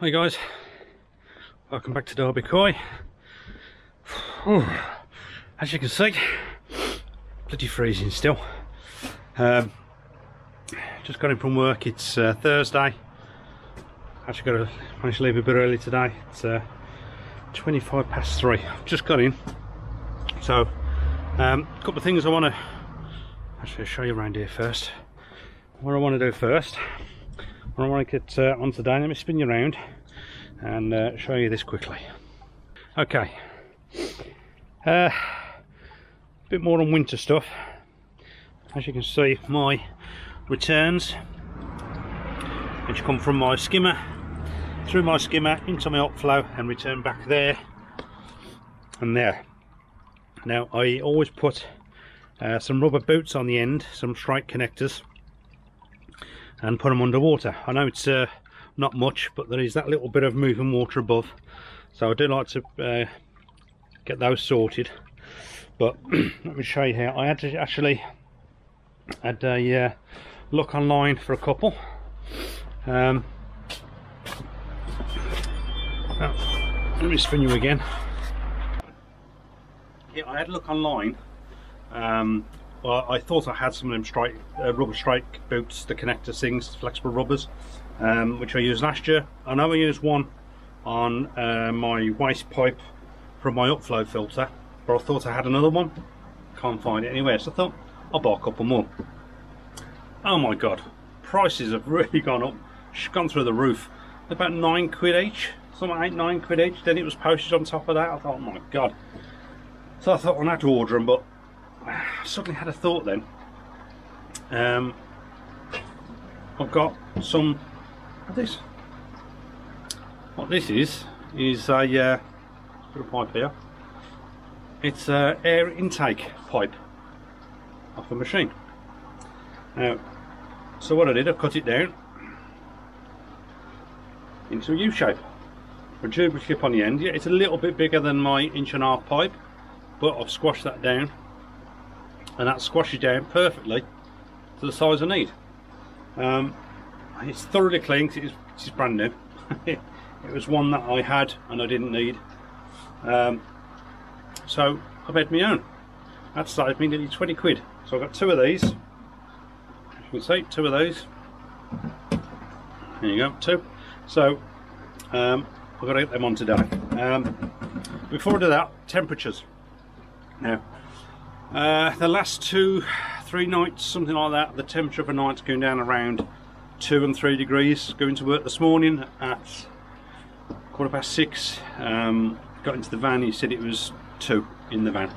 Hi guys, welcome back to Derby Koi. As you can see, bloody freezing still. Just got in from work. It's Thursday. Actually managed to leave a bit early today. It's 25 past three. I've just got in. So a couple of things I want to actually show you around here first. What I want to do first, I want to get on today. Let me spin you around and show you this quickly. Okay, a bit more on winter stuff. As you can see, my returns, which come from my skimmer, through my skimmer into my outflow and return back there and there. Now I always put some rubber boots on the end, some strike connectors, and put them underwater. I know it's not much, but there is that little bit of moving water above, so I do like to get those sorted. But let me show you here. I had to actually had a look online for a couple. Let me spin you again. Yeah, I had a look online. Well, I thought I had some of them strike, rubber strike boots, the connector things, flexible rubbers, which I used last year. I know I used one on my waste pipe from my upflow filter, but I thought I had another one. Can't find it anywhere, so I thought I'll buy a couple more. Oh my god, prices have really gone up. It's gone through the roof. About £9 each, something like £8, £9 each. Then it was postage on top of that. I thought, oh my god. So I thought I had to order them, but I suddenly had a thought then. I've got some, what this is a little pipe here. It's an air intake pipe off a machine. Now, so what I did, I cut it down into a U-shape, a tube clip on the end. Yeah, it's a little bit bigger than my 1.5 inch pipe, but I've squashed that down. And that squashes down perfectly to the size I need. It's thoroughly clean. It's brand new. It was one that I had and I didn't need. So I've had my own. That saved me nearly £20. So I've got two of these. As you can see, two of these. There you go, two. So I've got to get them on today. Before I do that, temperatures. Now, the last three nights, something like that, the temperature of a night's going down around 2 and 3 degrees. Going to work this morning at 6:15. Got into the van, he said it was 2 in the van,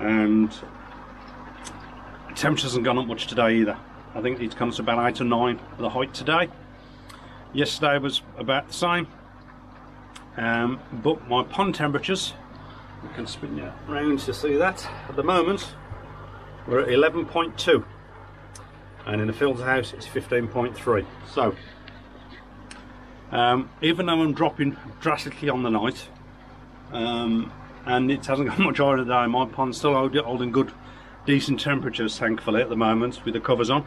and the temperature hasn't gone up much today either. I think it comes to about 8 or 9 for the height today. Yesterday was about the same, but my pond temperatures, I can spin you round to see that. At the moment we're at 11.2 and in the filter house it's 15.3. so even though I'm dropping drastically on the night, and it hasn't got much higher today, my pond's still holding good decent temperatures thankfully at the moment with the covers on.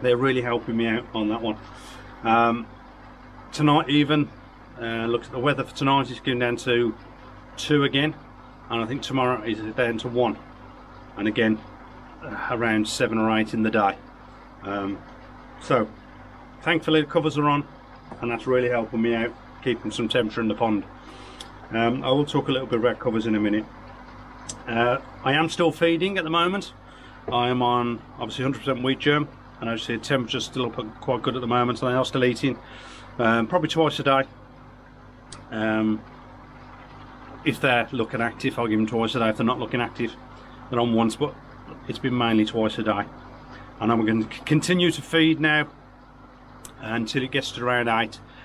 They're really helping me out on that one. Tonight even, look at the weather for tonight, it's going down to 2 again, and I think tomorrow is down to 1, and again around 7 or 8 in the day. So thankfully the covers are on, and that's really helping me out, keeping some temperature in the pond. I will talk a little bit about covers in a minute. I am still feeding at the moment. I am on obviously 100% wheat germ, and I see the temperature's still up quite good at the moment, so they are still eating, probably twice a day. If they're looking active, I'll give them twice a day. If they're not looking active, they're on once, but it's been mainly twice a day. And I'm going to continue to feed now until it gets to around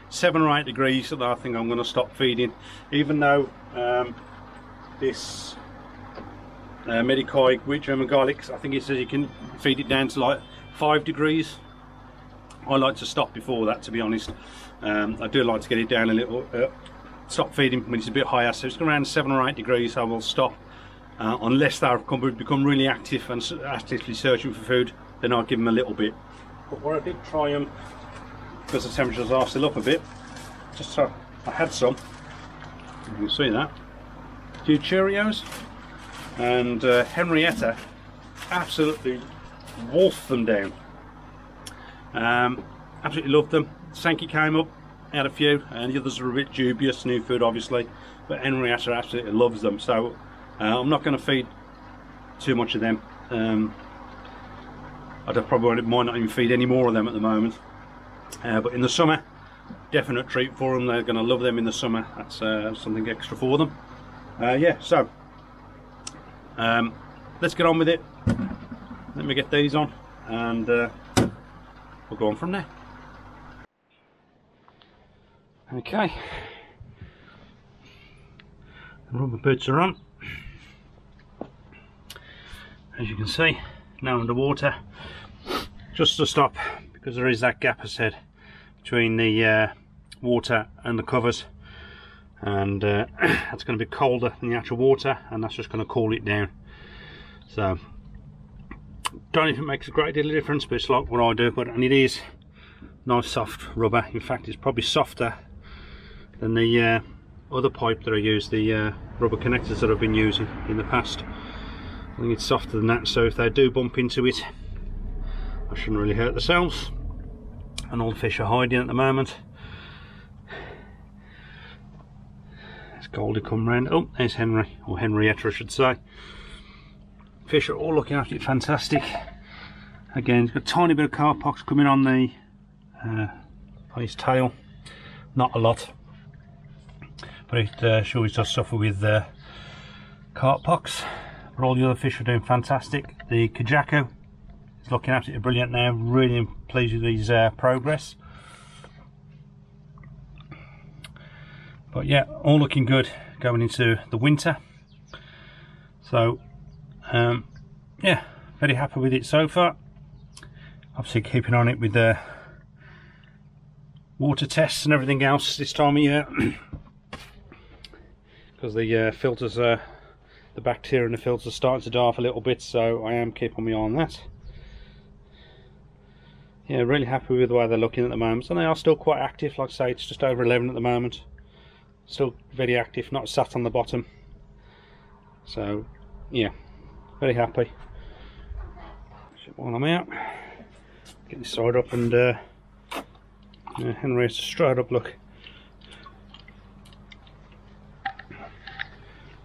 7 or 8 degrees. So I think I'm going to stop feeding, even though this Medicoi wheat germ and garlic, I think it says you can feed it down to like 5 degrees. I like to stop before that, to be honest. I do like to get it down a little. Stop feeding when it's a bit higher, so it's around 7 or 8 degrees. I will stop unless they've become really active and actively searching for food, then I'll give them a little bit. But what I did try them, because the temperatures are still up a bit, just I had some, you can see that, a few Cheerios, and Henrietta absolutely wolfed them down. Absolutely loved them. Sankey came up, had a few, and the others are a bit dubious, new food obviously, but Henrietta absolutely loves them, so I'm not going to feed too much of them. I probably might not even feed any more of them at the moment, but in the summer, definite treat for them. They're going to love them in the summer. That's something extra for them. Yeah, so let's get on with it. Let me get these on, and we'll go on from there. Okay, the rubber boots are on. As you can see, now underwater, just to stop, because there is that gap I said between the water and the covers, and that's going to be colder than the actual water, and that's just going to cool it down. So don't know if it makes a great deal of difference, but it's like what I do. But and it is nice soft rubber. In fact, it's probably softer than the other pipe that I use, the rubber connectors that I've been using in the past. I think it's softer than that, so if they do bump into it, I shouldn't really hurt themselves. And all the fish are hiding at the moment. It's cold to come round. Oh, there's Henry, or Henrietta I should say. Fish are all looking after it fantastic. Again, it's got a tiny bit of cowpox coming on his tail. Not a lot, but it sure is does suffer with cowpox. But all the other fish are doing fantastic. The Kajako is looking absolutely brilliant now. Really pleased with his progress. But yeah, all looking good going into the winter. So yeah, very happy with it so far. Obviously keeping on it with the water tests and everything else this time of year, because the filters are the bacteria in the filter starting to die off a little bit, so I am keeping my eye on that. Yeah, really happy with the way they're looking at the moment, and they are still quite active. Like I say, it's just over 11 at the moment. Still very active, not sat on the bottom. So yeah, very happy. While I'm out, get this side up, and Henry's straight up. Look,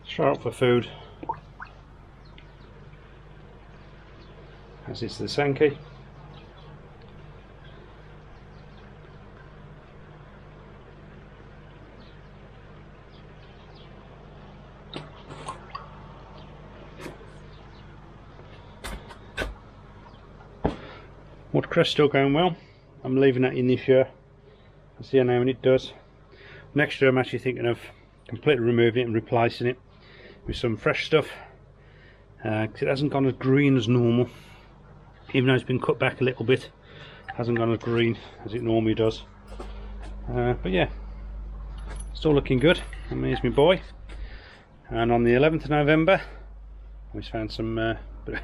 straight up for food. As is the Sankey. Watercress still going well. I'm leaving that in this year. I'll see how many it does. Next year I'm actually thinking of completely removing it and replacing it with some fresh stuff, because it hasn't gone as green as normal. Even though it's been cut back a little bit, it hasn't gone as green as it normally does. But yeah, still looking good. And here's my boy. And on the 11th of November, he's found some bit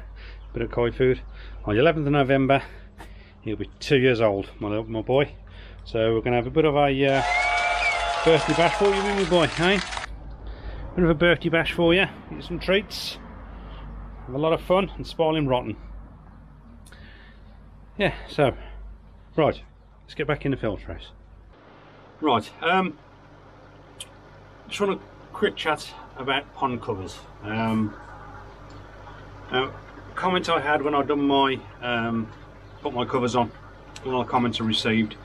of koi food. On the 11th of November, he'll be 2 years old, my boy. So we're going to have a bit of a birthday bash for you, my boy, hey? Bit of a birthday bash for you, get some treats, have a lot of fun, and spoil him rotten. Yeah, so, right, let's get back in the filter race. Right, just want a quick chat about pond covers. A comment I had when I done my, put my covers on, one of the comments I received,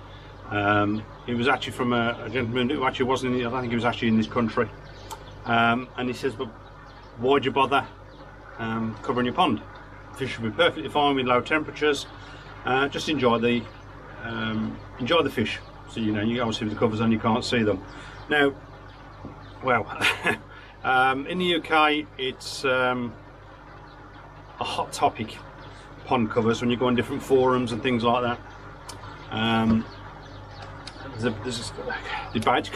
it was actually from a gentleman who actually wasn't in, I don't think he was actually in this country. And he says, but why'd you bother covering your pond? Fish will be perfectly fine with low temperatures. Just enjoy the fish. So you know, you obviously with the covers on, you can't see them. Now, well, in the UK, it's a hot topic, pond covers. When you go on different forums and things like that, there's a debate.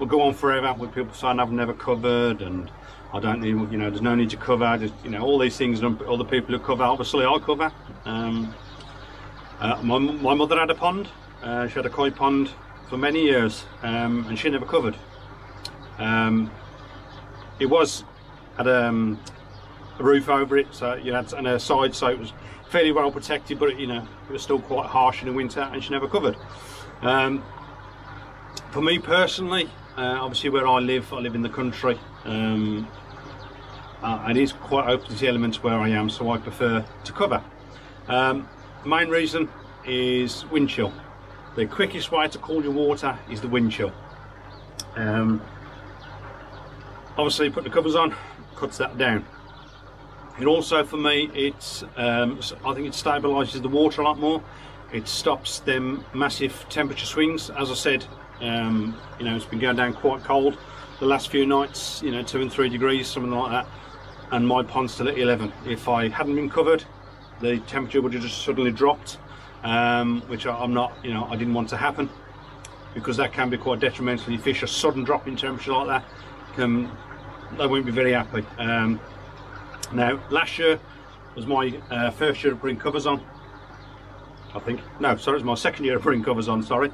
We'll go on forever with people saying I've never covered, and I don't need, you know, there's no need to cover, just, you know, all these things, and other people who cover, obviously I cover. My mother had a pond, she had a koi pond for many years, and she never covered. It was had a roof over it, so you know, and her side, so it was fairly well protected, but it, you know, it was still quite harsh in the winter, and she never covered. For me personally, obviously where I live in the country. It is quite open to the elements where I am, so I prefer to cover. The main reason is wind chill. The quickest way to cool your water is the wind chill. Obviously put the covers on, cuts that down. It also, for me, it's I think it stabilises the water a lot more. It stops them massive temperature swings. As I said, you know, it's been going down quite cold the last few nights, you know, 2 and 3 degrees, something like that, and my pond's still at 11. If I hadn't been covered, the temperature would have just suddenly dropped, which I'm not, you know, I didn't want to happen, because that can be quite detrimental. You fish a sudden drop in temperature like that, they won't be very happy. Now, last year was my first year of putting covers on, I think. No, sorry, it was my second year of putting covers on, sorry.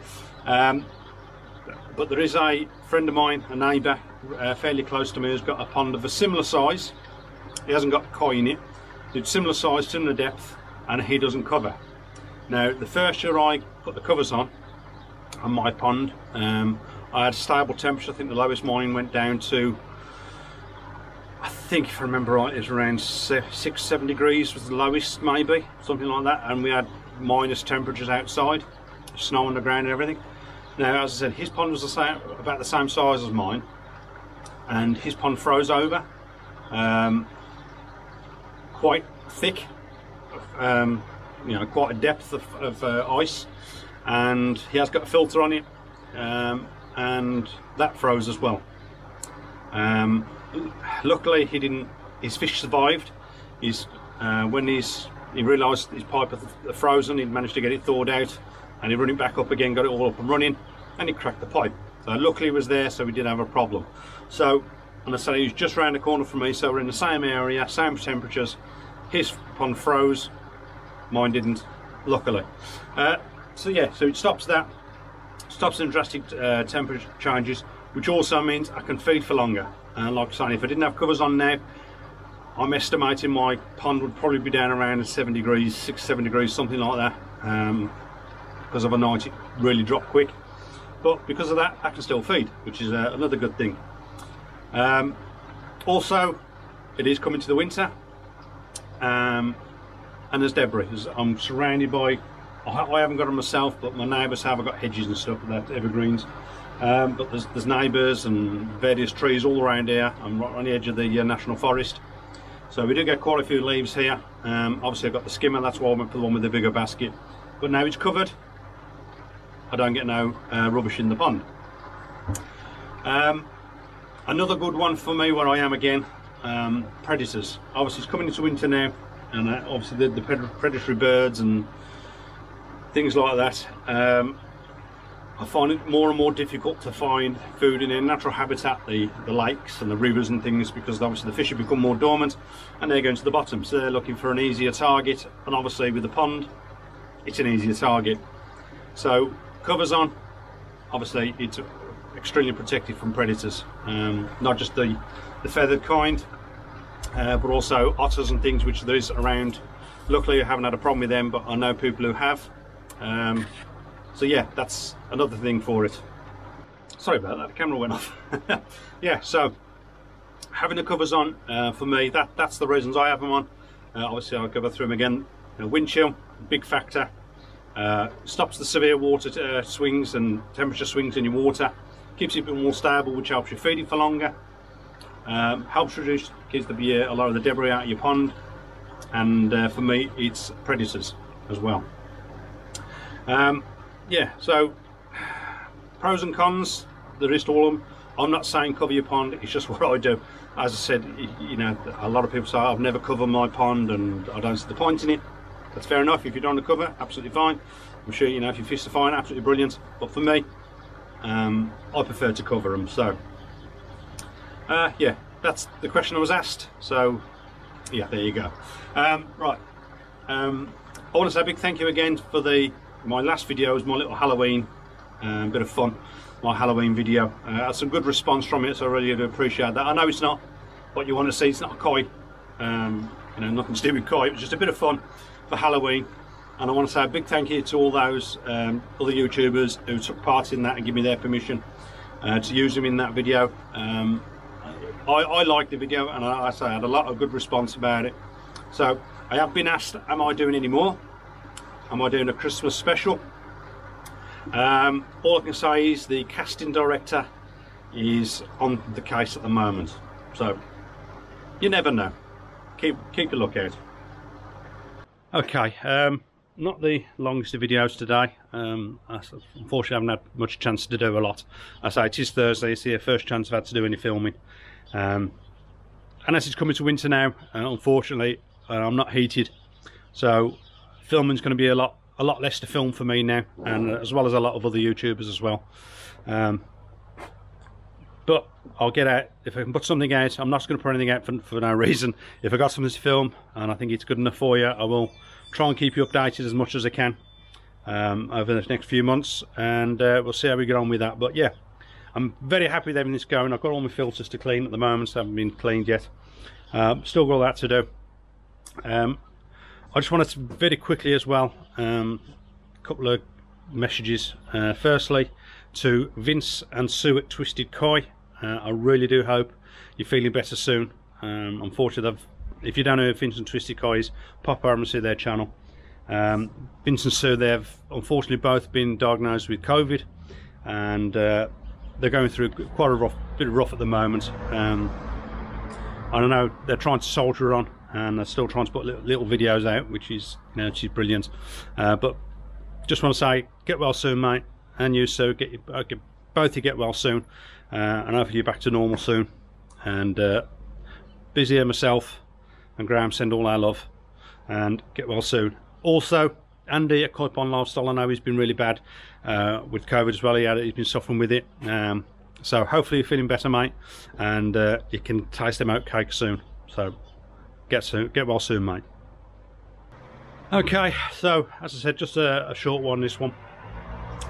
But there is a friend of mine, a neighbour, fairly close to me, who's got a pond of a similar size. He hasn't got koi in it. It's similar size, similar depth, and he doesn't cover. Now, the first year I put the covers on my pond, I had a stable temperature. I think the lowest mine went down to, I think if I remember right, it was around 6, 7 degrees was the lowest, maybe, something like that. And we had minus temperatures outside, snow on the ground and everything. Now, as I said, his pond was the same, about the same size as mine, and his pond froze over, quite thick, you know, quite a depth of ice, and he has got a filter on it, and that froze as well. Luckily, he didn't. His fish survived. His when he realised his pipe had frozen, he managed to get it thawed out. And he ran it back up again, got it all up and running, and he cracked the pipe. So luckily it was there, so we didn't have a problem. So, and I said he was just round the corner from me, so we're in the same area, same temperatures. His pond froze, mine didn't, luckily. So yeah, so it stops that, stops in drastic temperature changes, which also means I can feed for longer. And like I said, if I didn't have covers on now, I'm estimating my pond would probably be down around 7 degrees, 6, 7 degrees, something like that. Because of a night it really dropped quick, but because of that I can still feed, which is another good thing. Also, it is coming to the winter, and there's debris. I'm surrounded by, I haven't got them myself, but my neighbours have. I've got hedges and stuff like that, evergreens, but there's neighbours and various trees all around here. I'm right on the edge of the National Forest, so we do get quite a few leaves here. Obviously I've got the skimmer, that's why I went for the one with the bigger basket, but now it's covered, I don't get no rubbish in the pond. Another good one for me where I am again, predators. Obviously it's coming into winter now, and obviously the predatory birds and things like that. I find it more and more difficult to find food in their natural habitat, the lakes and the rivers and things, because obviously the fish have become more dormant and they're going to the bottom, so they're looking for an easier target, and obviously with the pond it's an easier target. So covers on, obviously it's extremely protected from predators, not just the feathered kind, but also otters and things, which there is around. Luckily I haven't had a problem with them, but I know people who have. So yeah, that's another thing for it. Sorry about that, the camera went off. Yeah, so having the covers on, for me, that's the reasons I have them on. Obviously I'll go through them again. Wind chill, big factor. Stops the severe water swings and temperature swings in your water, keeps it a bit more stable, which helps you feed it for longer, helps reduce, gives a lot of the debris out of your pond, and for me it's predators as well. Yeah, so pros and cons, there is to all of them. I'm not saying cover your pond, it's just what I do. As I said, you know, a lot of people say I've never covered my pond and I don't see the point in it. That's fair enough. If you don't want to cover, absolutely fine. I'm sure, you know, if you fish the fine, absolutely brilliant. But for me, I prefer to cover them. So, yeah, that's the question I was asked. So, yeah, there you go. Right. I want to say a big thank you again for my last video was my little Halloween a bit of fun, my Halloween video. Had some good response from it, so I really do appreciate that. I know it's not what you want to see, it's not a koi, you know, nothing to do with koi, it was just a bit of fun for Halloween. And I want to say a big thank you to all those other YouTubers who took part in that and give me their permission to use them in that video. I liked the video, and I say I had a lot of good response about it. So I have been asked, am I doing any more? Am I doing a Christmas special? All I can say is the casting director is on the case at the moment. So you never know. Keep a lookout. Okay, not the longest of videos today. Unfortunately I haven't had much chance to do a lot. I say it is Thursday, it's the first chance I've had to do any filming. And as it's coming to winter now, unfortunately I'm not heated, so filming's going to be a lot less to film for me now, and as well as a lot of other YouTubers as well. But I'll get out if I can put something out. I'm not going to put anything out for no reason. If I got something to film and I think it's good enough for you, I will try and keep you updated as much as I can over the next few months, and we'll see how we get on with that. But yeah, I'm very happy with everything that's going. I've got all my filters to clean at the moment, so I haven't been cleaned yet. Still got all that to do. I just wanted to very quickly as well, a couple of messages. Firstly, to Vince and Sue at Twisted Koi. I really do hope you're feeling better soon. Unfortunately, if you don't know who Vince and Twisted Koi is, pop over and see their channel. Vince and Sue, they've unfortunately both been diagnosed with COVID, and they're going through quite a bit rough at the moment. I don't know, they're trying to soldier on, and they're still trying to put little videos out, which is, you know, she's brilliant. But just want to say, get well soon, mate. And you, Sue, both get well soon, and hopefully you're back to normal soon. And Busy and myself and Graham send all our love, and get well soon. Also, Andy at Koi Pond Lifestyle, I know he's been really bad with COVID as well. He's been suffering with it, so hopefully you're feeling better, mate, and you can taste them oat cake soon. So get well soon, mate. Okay, so as I said, just a short one, this one.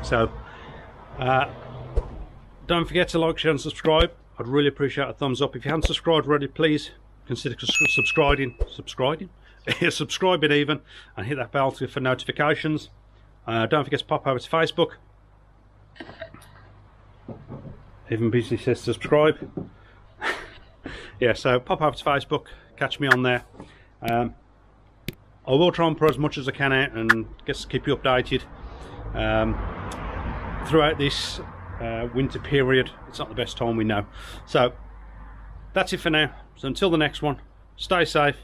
So don't forget to like, share and subscribe. I'd really appreciate a thumbs up. If you haven't subscribed already, please consider subscribing even, and hit that bell for notifications. Don't forget to pop over to Facebook. Even Busy says subscribe. Yeah, so pop over to Facebook, catch me on there. I will try and put as much as I can out and just keep you updated throughout this winter period. It's not the best time, we know. So that's it for now. So until the next one, stay safe,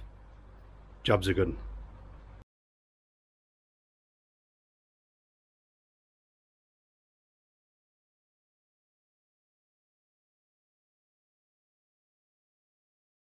jobs are good.